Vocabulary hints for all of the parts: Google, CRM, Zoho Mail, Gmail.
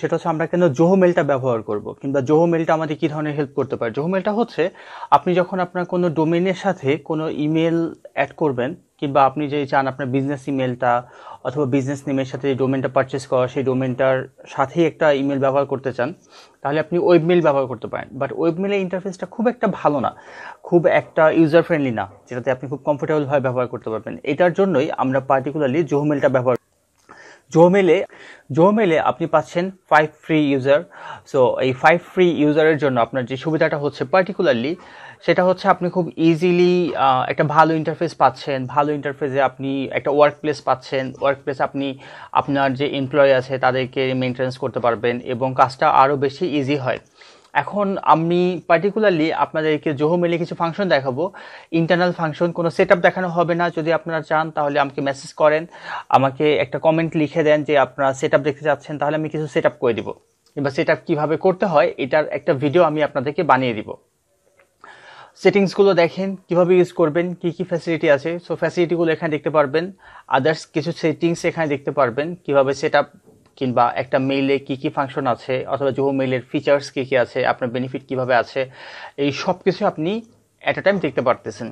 সেটা হচ্ছে আমরা কেন জোহো মেলটা ব্যবহার করব কিংবা জোহো মেলটা আমাদের কি ধরনের হেল্প করতে পারে। জোহো মেলটা হচ্ছে আপনি যখন আপনার কোনো ডোমেইনের সাথে কোনো ইমেল অ্যাড করবেন কিংবা আপনি যে চান আপনার বিজনেস ইমেলটা অথবা বিজনেস নেমের সাথে যে ডোমেনটা পারচেজ করা সেই ডোমেনটার সাথেই একটা ইমেল ব্যবহার করতে চান তাহলে আপনি ওয়েব মেল ব্যবহার করতে পারেন। বাট ওয়েব মেলের ইন্টারফেসটা খুব একটা ভালো না, খুব একটা ইউজার ফ্রেন্ডলি না, যেটাতে আপনি খুব কমফোর্টেবলভাবে ব্যবহার করতে পারবেন। এটার জন্যই আমরা পার্টিকুলারলি জোহো মেলটা ব্যবহার। জোহো মেলে আপনি পাচ্ছেন 5 ফ্রি ইউজার। সো এই 5 ফ্রি ইউজারের জন্য আপনার যে সুবিধাটা হচ্ছে পার্টিকুলারলি সেটা হচ্ছে আপনি খুব ইজিলি একটা ভালো ইন্টারফেস পাচ্ছেন। ভালো ইন্টারফেসে আপনি একটা ওয়ার্ক প্লেস পাচ্ছেন। ওয়ার্ক প্লেস আপনি আপনার যে এমপ্লয়ি আছে তাদেরকে মেনটেন্স করতে পারবেন এবং কাজটা আরও বেশি ইজি হয়। এখন আমি পার্টিকুলারলি আপনাদেরকে জোহো মেলে কিছু ফাংশন দেখাবো, ইন্টারনাল ফাংশন, কোনো সেট আপ দেখানো হবে না। যদি আপনারা চান তাহলে আমাকে মেসেজ করেন, আমাকে একটা কমেন্ট লিখে দেন যে আপনারা সেট আপ দেখতে চাচ্ছেন, তাহলে আমি কিছু সেট আপ করে দিব কিংবা সেট আপ কীভাবে করতে হয় এটার একটা ভিডিও আমি আপনাদেরকে বানিয়ে দিব। সেটিংসগুলো দেখেন কীভাবে ইউজ করবেন, কী কী ফ্যাসিলিটি আছে। সো ফ্যাসিলিটিগুলো এখানে দেখতে পারবেন, আদার্স কিছু সেটিংস এখানে দেখতে পারবেন, কীভাবে সেট আপ কিংবা একটা মেইলে কী কী ফাংশন আছে অথবা জোহো মেইলের ফিচার্স কী কী আছে, আপনার বেনিফিট কীভাবে আছে, এই সব কিছু আপনি অ্যাট আ টাইম দেখতে পারতেছেন।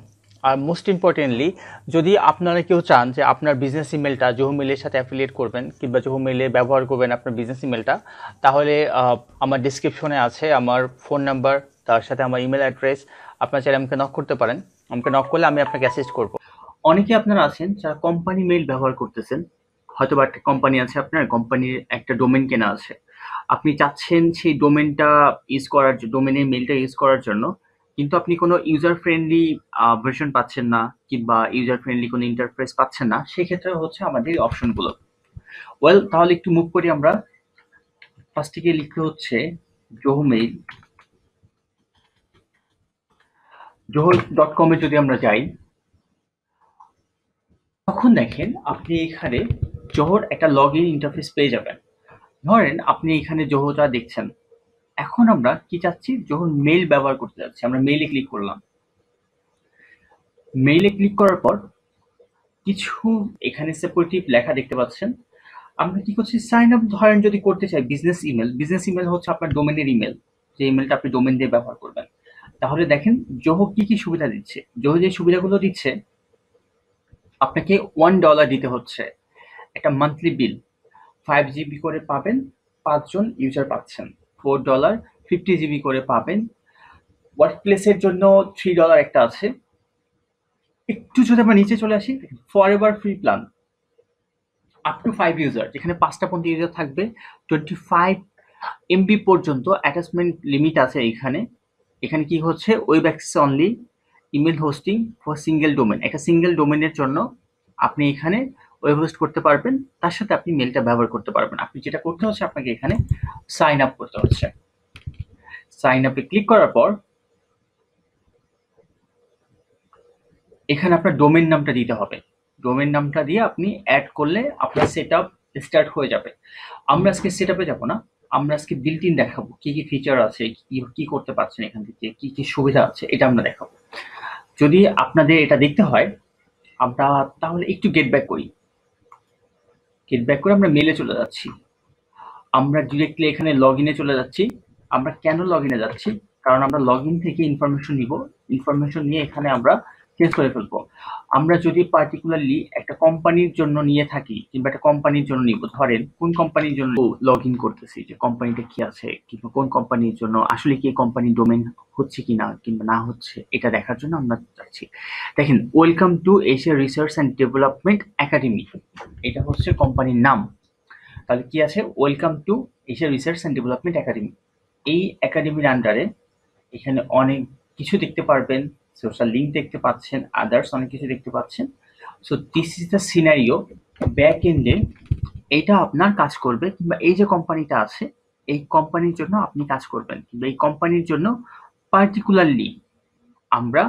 আর মোস্ট ইম্পর্টেন্টলি যদি আপনারা কেউ চান যে আপনার বিজনেস ইমেলটা জোহো মেইলের সাথে অ্যাফিলিয়েট করবেন কিংবা জোহো মেইলে ব্যবহার করবেন আপনার বিজনেস ইমেলটা, তাহলে আমার ডেসক্রিপশনে আছে আমার ফোন নাম্বার, তার সাথে আমার ইমেল অ্যাড্রেস। আপনার চাইলে আমাকে নক করতে পারেন, আমাকে নক করলে আমি আপনাকে অ্যাসিস্ট করব। অনেকে আপনারা আছেন যারা কোম্পানি মেইল ব্যবহার করতেছেন, হয়তো বা একটা কোম্পানি আছে, আপনার কোম্পানির একটা ডোমেন কেনা আছে, আপনি চাচ্ছেন সেই ডোমেনের মেলটা ইউজ করার জন্য, কিন্তু আপনি কোনো ইউজার ফ্রেন্ডলি ভার্সন পাচ্ছেন না কিংবা ইউজার ফ্রেন্ডলি কোনো ইন্টারফেস পাচ্ছেন না। সেক্ষেত্রে হচ্ছে আমাদের অপশনগুলো। তাহলে একটু মুভ করি আমরা। ফার্স্ট থেকে লিখতে হচ্ছে জোহো মেইল, joho.com-এ যদি আমরা যাই তখন দেখেন আপনি এখানে জোহোর একটা লগ ইন ইন্টারফেস পেয়ে যাবেন। ধরেন আপনি এখানে জোহোটা দেখছেন। এখন আমরা কি চাচ্ছি, জোহোর মেইল ব্যবহার করতে যাচ্ছি। আমরা মেইলে ক্লিক করলাম। মেইলে ক্লিক করার পর কিছু এখানে সাপোর্টিভ লেখা দেখতে পাচ্ছেন। আমরা কি করছি, সাইন আপ ধরেন যদি করতে চাই বিজনেস ইমেল। বিজনেস ইমেল হচ্ছে আপনার ডোমেনের ইমেল, যে ইমেলটা আপনি ডোমেন দিয়ে ব্যবহার করবেন। তাহলে দেখেন জোহো কি কি সুবিধা দিচ্ছে। জোহো যে সুবিধাগুলো দিচ্ছে, আপনাকে $1 দিতে হচ্ছে, একটা মান্থলি বিল 5 GB করে পাবেন, 5 জন ইউজার পাচ্ছেন, $4, 50 GB করে পাবেন। ওয়ার্ক প্লেসের জন্য $3 একটা আছে। একটু যদি আমরা নিচে চলে আসি, forever free plan up to 5 user, যেখানে 5টা পর্যন্ত ইউজার থাকবে, 25 MB পর্যন্ত অ্যাটাচমেন্ট লিমিট আছে। এখানে কি হচ্ছে, web access only, email hosting for single domain, একটা সিঙ্গেল ডোমেনের জন্য আপনি এখানে ওয়েব হোস্ট করতে পারবেন, তার সাথে আপনি মেলটা ব্যবহার করতে পারবেন। আপনি যেটা করতে হচ্ছে, আপনাকে এখানে সাইন আপ করতে হচ্ছে। সাইন আপে ক্লিক করার পর এখানে আপনার ডোমেন নামটা দিতে হবে। ডোমেন নামটা দিয়ে আপনি অ্যাড করলে আপনার সেট আপ স্টার্ট হয়ে যাবে। আমরা আজকে সেট আপে যাবো না, আমরা আজকে বিল্ট ইন দেখাবো, কি কি ফিচার আছে, কি করতে পারছেন এখান থেকে, কি কি সুবিধা আছে, এটা আমরা দেখাবো। যদি আপনাদের এটা দেখতে হয়, আমরা তাহলে একটু গেট ব্যাক করে আমরা মেলে চলে যাচ্ছি। আমরা ডিরেক্টলি এখানে লগ ইনে চলে যাচ্ছি। আমরা কেন লগ ইনে যাচ্ছি, কারণ আমরা লগ ইন থেকে ইনফরমেশন নিব। ইনফরমেশন নিয়ে এখানে আমরা চেঞ্জ করে ফেলবো। আমরা যদি পার্টিকুলারলি একটা কোম্পানির জন্য নিয়ে থাকি কিংবা একটা কোম্পানির জন্য নিব, ধরেন কোন কোম্পানির জন্য লগ ইন করতেছি, যে কোম্পানিটা কি আছে কিংবা কোন কোম্পানির জন্য, আসলে কি কোম্পানির ডোমেন হচ্ছে কি না কিংবা না হচ্ছে, এটা দেখার জন্য আমরা চাচ্ছি। দেখেন, welcome to Asia research and development academy, এটা হচ্ছে কোম্পানির নাম। তাহলে কি আছে, welcome to Asia research and development academy. এই একাডেমির আন্ডারে এখানে অনেক কিছু দেখতে পারবেন, সোশ্যাল লিঙ্ক দেখতে পাচ্ছেন, আদার্স অনেক কিছু দেখতে পাচ্ছেন। So this is the scenario. Back এন্ডে এটা আপনার কাজ করবে, কিংবা এই যে কোম্পানিটা আছে এই কোম্পানির জন্য আপনি কাজ করবেন, কিংবা এই কোম্পানির জন্য পার্টিকুলারলি আমরা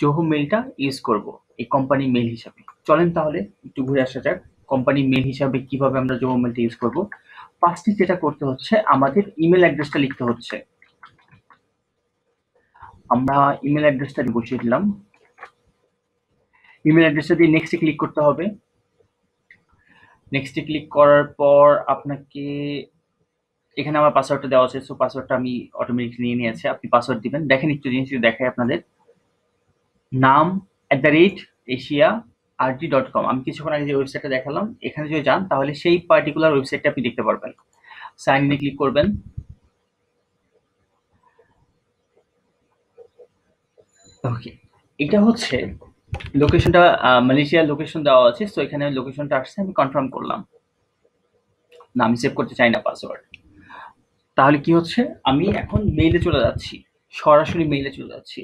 জোহো মেলটা ইউজ করব এই কোম্পানি মেল হিসাবে। চলেন তাহলে একটু ঘুরে আসা যাক, কোম্পানি মেল হিসাবে কিভাবে আমরা জোহো মেলটা ইউজ করব। ফার্স্টে যেটা করতে হচ্ছে, আমাদের ইমেল অ্যাড্রেসটা লিখতে হচ্ছে। আমরা ইমেল অ্যাড্রেসটা বসিয়ে দিলাম। ইমেল অ্যাড্রেসটা দিয়ে নেক্সটে ক্লিক করতে হবে। নেক্সটে ক্লিক করার পর আপনাকে এখানে আমার পাসওয়ার্ডটা দেওয়া আছে, সো পাসওয়ার্ডটা আমি অটোমেটিকলি নিয়ে নিয়েছি। আপনি পাসওয়ার্ড দিবেন। দেখেন একটু জিনিসটি দেখাই আপনাদের, নাম @asiard.com। আমি কিছুক্ষণ আগে যে ওয়েবসাইটটা দেখালাম এখানে যদি যান তাহলে সেই পার্টিকুলার ওয়েবসাইটটা আপনি দেখতে পারবেন। সাইন ইনে ক্লিক করবেন। ওকে, এটা হচ্ছে লোকেশনটা, মালয়েশিয়ার লোকেশন দেওয়া আছে। সো এখানে লোকেশনটা আসছে, আমি কনফার্ম করলাম। না, আমি সেভ করতে চাই না পাসওয়ার্ড। তাহলে কি হচ্ছে, আমি এখন মেইলে চলে যাচ্ছি, সরাসরি মেইলে চলে যাচ্ছি।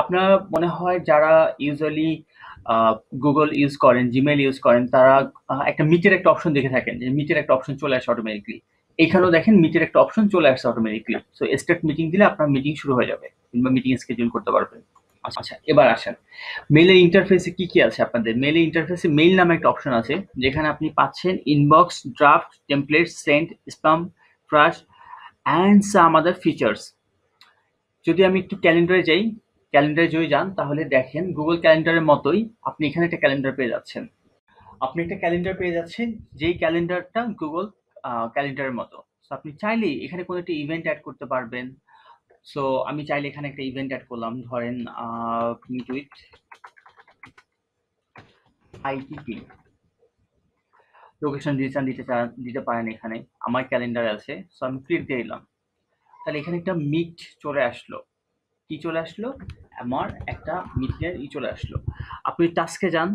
আপনারা মনে হয় যারা ইউজুয়ালি গুগল ইউজ করেন, জিমেইল ইউজ করেন, তারা একটা মিটের একটা অপশন দেখে থাকেন, যে মিটের একটা অপশন চলে আসে অটোমেটিকলি। এখানেও দেখেন মিটের একটা অপশন চলে আসছে অটোমেটিকলি। সো স্টার্ট মিটিং দিলে আপনার মিটিং শুরু হয়ে যাবে, কিংবা মিটিং স্কেডিউল করতে পারবেন। আচ্ছা, এবার আসেন মেইলের ইন্টারফেসে কি কি আছে আপনাদের। মেইলের ইন্টারফেসে মেইল নামে একটা অপশন আছে, যেখানে আপনি পাচ্ছেন inbox, draft, template, send, spam, trash and some other features. যদি আমি একটু ক্যালেন্ডারে যাই, ক্যালেন্ডারে যদি যান তাহলে দেখেন গুগল ক্যালেন্ডারের মতোই আপনি এখানে একটা ক্যালেন্ডার পেয়ে যাচ্ছেন। আপনি একটা ক্যালেন্ডার পেয়ে যাচ্ছেন, যেই ক্যালেন্ডারটা গুগল ক্যালেন্ডারের মতো। সো আপনি চাইলেই এখানে কোনো একটা ইভেন্ট অ্যাড করতে পারবেন। সো আমি চাইলে এখানে একটা ইভেন্ট অ্যাড করলাম, ধরেন ITT লোকেশন রিটার্ন দিতে পারেন। এখানে আমার ক্যালেন্ডার আছে, সো আমি ক্লিক দিয়ে দিলাম। তাহলে এখানে একটা মিট চলে আসলো। কি চলে আসলো? আমার একটা মিটের ই চলে আসলো। আপনি টাস্কে যান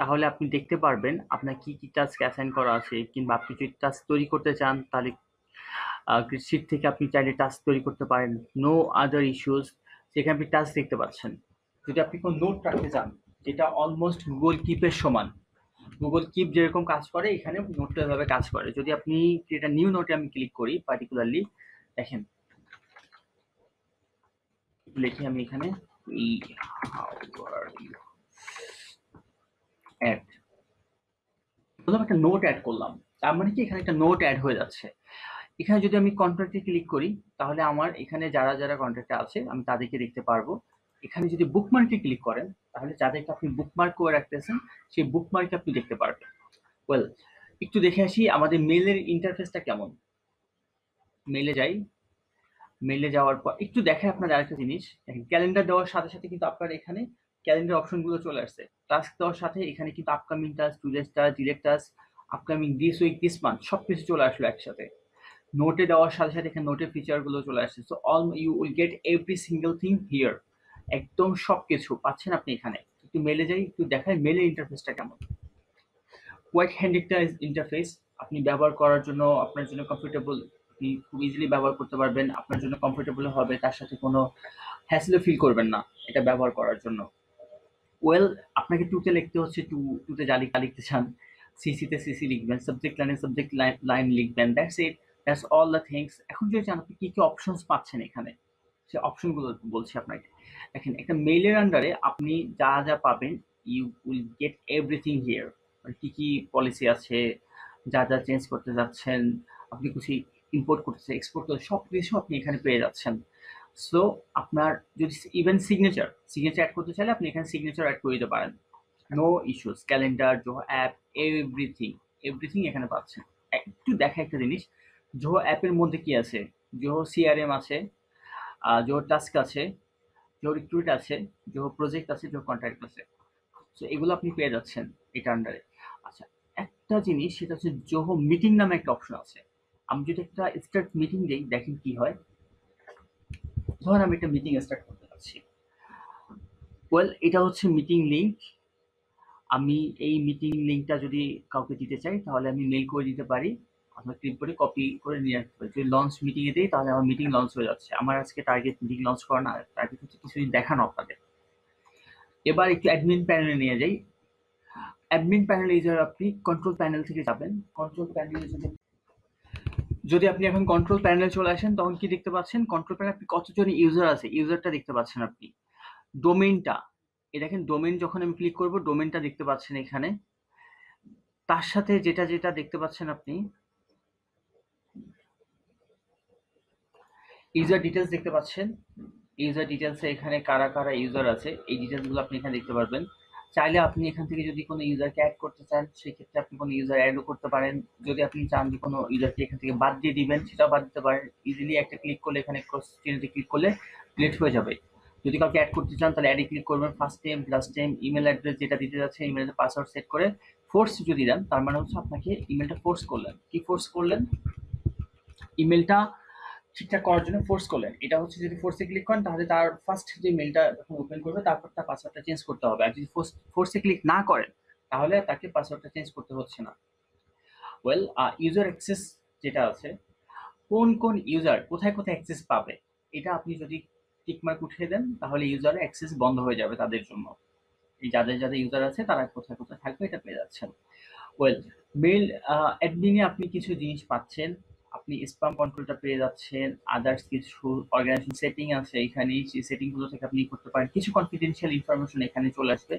তাহলে আপনি দেখতে পারবেন আপনার কি কি টাস্ক অ্যাসাইন করা আছে, কিংবা আপনি যদি টাস্ক তৈরি করতে চান তাহলে শীট থেকে আপনি চাইলে টাস্ক তৈরি করতে পারেন। নো আদার ইস্যুস, সেখানে আপনি টাস্ক দেখতে পাচ্ছেন। যদি আপনি কোনো নোট রাখতে চান, যেটা অলমোস্ট গুগল কিপের সমান, গুগল কিপ যেরকম কাজ করে এখানে নোটটা এভাবে কাজ করে। যদি আপনি এটা নিউ নোটে আমি ক্লিক করি পার্টিকুলারলি, দেখেন লিখি আমি এখানে একটা নোট অ্যাড করলাম, তার মানে কি এখানে একটা নোট অ্যাড হয়ে যাচ্ছে। এখানে যদি আমি কন্ট্রাক্টে ক্লিক করি তাহলে আমার এখানে যারা যারা কন্ট্রাক্টে আছে আমি তাদেরকে দেখতে পারবো। এখানে যদি বুকমার্কে ক্লিক করেন তাহলে যাদেরকে আপনি বুকমার্ক করে রাখতেছেন সেই বুকমার্কে আপনি দেখতে পারবেন। ওয়েল, একটু দেখে আসি আমাদের মেলের ইন্টারফেসটা কেমন। মেলে যাই, মেলে যাওয়ার পর একটু দেখে আপনার আরেকটা জিনিস, ক্যালেন্ডার দেওয়ার সাথে সাথে কিন্তু আপনার এখানে ক্যালেন্ডার অপশনগুলো চলে আসছে। টাস্ক দেওয়ার সাথে এখানে কিন্তু upcoming task, today's task, delete task, upcoming this week, this month সব কিছু চলে আসলো একসাথে। নোটে দেওয়ার সাথে সাথে এখানে নোটের ফিচারগুলো চলে আসছে। So all you will get every single thing here, একদম সব কিছু পাচ্ছেন আপনি এখানে। একটু মেলে যাই, একটু দেখাই মেলের ইন্টারফেসটা কেমন। হোয়াইট হ্যান্ডেডটা ইন্টারফেস, আপনি ব্যবহার করার জন্য আপনার জন্য কমফোর্টেবল, আপনি খুব ইজিলি ব্যবহার করতে পারবেন, আপনার জন্য কমফোর্টেবল হবে, তার সাথে কোনো হ্যাসেলও ফিল করবেন না এটা ব্যবহার করার জন্য। ওয়েল, আপনাকে টুতে লিখতে হচ্ছে, টুতে যা লিখতে চান, সিসিতে সিসি লিখবেন, সাবজেক্ট লাইনে সাবজেক্ট লাইন লিখবেন। That's it, that's all the things. এখন যদি চান আপনি কী কী অপশনস পাচ্ছেন এখানে, সে অপশনগুলো বলছি আপনাকে। দেখেন একটা মেইলের আন্ডারে আপনি যা যা পাবেন, you will get everything here. কী কী পলিসি আছে, যা যা চেঞ্জ করতে যাচ্ছেন, আপনি কিছু ইম্পোর্ট করতেছে, এক্সপোর্ট করতে, সব কিছু আপনি এখানে পেয়ে যাচ্ছেন। সো আপনার যদি ইভেন সিগনেচার অ্যাড করতে চাইলে আপনি এখানে সিগনেচার অ্যাড করে দিতে পারেন। No issues, calendar, Zoho app, everything এখানে পাচ্ছেন। একটু দেখা একটা জিনিস, জোহো অ্যাপের মধ্যে কি আছে, জোহো CRM আছে, জোহো টাস্ক আছে, জোহো রিক্রুট আছে, জোহো প্রজেক্ট আছে, জোহো কন্ট্রাক্ট আছে। সো এগুলো আপনি পেয়ে যাচ্ছেন এটা আন্ডারে। আচ্ছা, একটা জিনিস, সেটা হচ্ছে জোহো মিটিং নামে একটা অপশন আছে। আমি যদি একটা স্টার্ট মিটিং দিই দেখেন কি হয়। ধরুন আমি একটা মিটিং স্টার্ট করতে যাচ্ছি। ওয়েল, এটা হচ্ছে মিটিং লিঙ্ক। আমি এই মিটিং লিঙ্কটা যদি কাউকে দিতে চাই তাহলে আমি মেল করে দিতে পারি, অথবা ক্লিক করে কপি করে নিয়ে আসতে পারি। যদি লঞ্চ মিটিংয়ে দিই তাহলে আমার মিটিং লঞ্চ হয়ে যাচ্ছে। আমার আজকে টার্গেট মিটিং লঞ্চ করা না, টার্গেট হচ্ছে কিছুদিন দেখানো আপনাদের। এবার একটু অ্যাডমিন প্যানেলে নিয়ে যাই। অ্যাডমিন প্যানেলে যারা আপনি কন্ট্রোল প্যানেল থেকে যাবেন, কন্ট্রোল প্যানেলে যদি আপনি এখন কন্ট্রোল প্যানেলে চলে আসেন তখন কি দেখতে পাচ্ছেন, কন্ট্রোল প্যানেলে আপনি কতজন ইউজার আছে ইউজারটা দেখতে পাচ্ছেন। আপনি ডোমেনটা, এই দেখেন ডোমেন, যখন আমি ক্লিক করব ডোমেনটা দেখতে পাচ্ছেন এখানে। তার সাথে যেটা যেটা দেখতে পাচ্ছেন আপনি, ইউজার ডিটেলস দেখতে পাচ্ছেন। ইউজার ডিটেলসে এখানে কারা কারা ইউজার আছে এই ডিটেলসগুলো আপনি এখানে দেখতে পারবেন। চাইলে আপনি এখান থেকে যদি কোনো ইউজারকে অ্যাড করতে চান সেক্ষেত্রে আপনি কোনো ইউজার অ্যাডও করতে পারেন। যদি আপনি চান যে কোনো ইউজারকে এখান থেকে বাদ দিয়ে দিবেন সেটাও বাদ দিতে পারেন ইজিলি, একটা ক্লিক করলে এখানে ক্রস চিহ্নতে ক্লিক করলে ডিলিট হয়ে যাবে। যদি কাউকে অ্যাড করতে চান তাহলে অ্যাডে ক্লিক করবেন, first name last name email address যেটা দিতে যাচ্ছে ইমেলের পাসওয়ার্ড সেট করে ফোর্স যদি দেন তার মানে হচ্ছে আপনাকে ইমেলটা ফোর্স করলেন। কি ফোর্স করলেন? ইমেলটা ঠিকঠাক করার জন্য ফোর্স করলেন। এটা হচ্ছে যদি ফোর্সে ক্লিক করেন তাহলে তার ফার্স্ট যে মেলটা ওপেন করবে তারপর তার পাসওয়ার্ডটা চেঞ্জ করতে হবে। আর যদি ফোর্সে ক্লিক না করেন তাহলে তাকে পাসওয়ার্ডটা চেঞ্জ করতে হচ্ছে না। ওয়েল, ইউজার অ্যাক্সেস যেটা আছে কোন কোন ইউজার কোথায় কোথায় অ্যাক্সেস পাবে এটা আপনি যদি টিকমার্ক উঠিয়ে দেন তাহলে ইউজার অ্যাক্সেস বন্ধ হয়ে যাবে তাদের জন্য। এই যাদের যাদের ইউজার আছে তারা কোথায় কোথায় থাকবে এটা পেয়ে যাচ্ছেন। ওয়েল, মেল অ্যাডমিনে আপনি কিছু জিনিস পাচ্ছেন, আপনি স্প্যাম কন্ট্রোলটা পেয়ে যাচ্ছেন, আদার্স কিছু অর্গানাইজেশন সেটিং আছে এখানে, সেই সেটিংগুলো থেকে আপনি করতে পারেন। কিছু কনফিডেন্সিয়াল ইনফরমেশন এখানে চলে আসবে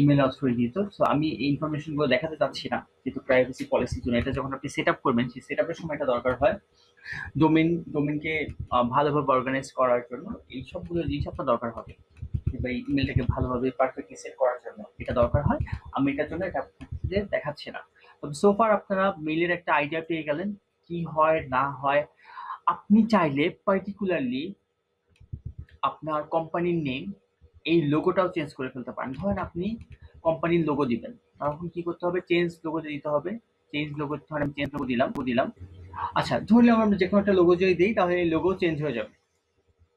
ইমেল অথরিটির, তো আমি এই ইনফরমেশনগুলো দেখাতে চাচ্ছি না কিন্তু প্রাইভেসি পলিসির জন্য এটা যখন আপনি সেট আপ করবেন সেই সেট আপের সময় এটা দরকার হয় ডোমেনকে ভালোভাবে অর্গানাইজ করার জন্য। এই সবগুলো জিনিস আপনার দরকার হবে বা ইমেলটাকে ভালোভাবে পারফেক্টলি সেট করার জন্য এটা দরকার হয়। আমি এটার জন্য এটা আপনাদের দেখাচ্ছি না। তবে সোফার আপনারা মেলের একটা আইডিয়া পেয়ে গেলেন কি হয় না হয়। আপনি চাইলে পার্টিকুলারলি আপনার কোম্পানির নেম এই লোগোটাও চেঞ্জ করে ফেলতে পারেন। ধরেন আপনি কোম্পানির লোগো দিবেন তখন কি করতে হবে? চেঞ্জ লোগোতে দিতে হবে। চেঞ্জ লোগো ধরেন আমি চেঞ্জ লোগো দিলাম। আচ্ছা ধরলে আমরা যে কোনো একটা লোগো যদি দিই তাহলে এই লোগো চেঞ্জ হয়ে যাবে।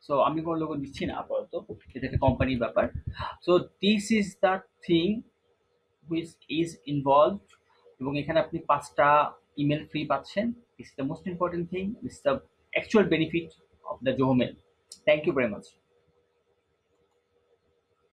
সো আমি কোনো লোগো দিচ্ছি না আপাতত, এটা একটা কোম্পানির ব্যাপার। So this is the thing which is involve, এবং এখানে আপনি 5টা ইমেল ফ্রি পাচ্ছেন। It's the most important thing. It's the actual benefit of the Zoho Mail. Thank you very much.